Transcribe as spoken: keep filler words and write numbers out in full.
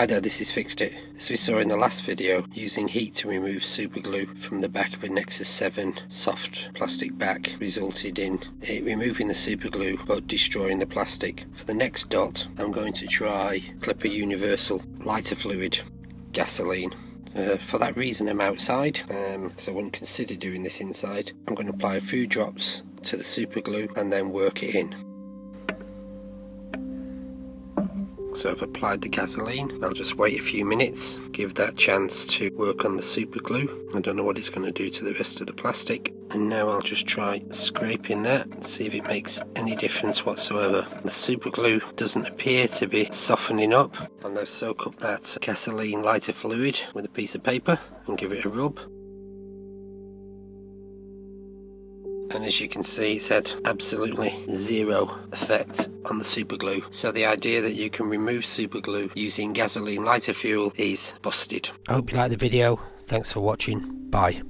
Hi there, this is Fixed It. As we saw in the last video, using heat to remove superglue from the back of a Nexus seven soft plastic back resulted in it removing the superglue but destroying the plastic. For the next dot, I'm going to try Clipper Universal lighter fluid, gasoline. Uh, for that reason I'm outside, um, so I wouldn't consider doing this inside. I'm going to apply a few drops to the superglue and then work it in. So I've applied the gasoline. I'll just wait a few minutes, give that chance to work on the super glue. I don't know what it's going to do to the rest of the plastic. And now I'll just try scraping that and see if it makes any difference whatsoever. The super glue doesn't appear to be softening up. I'll now soak up that gasoline lighter fluid with a piece of paper and give it a rub. And as you can see, it's had absolutely zero effect on the superglue. So the idea that you can remove superglue using gasoline lighter fuel is busted. I hope you liked the video. Thanks for watching. Bye.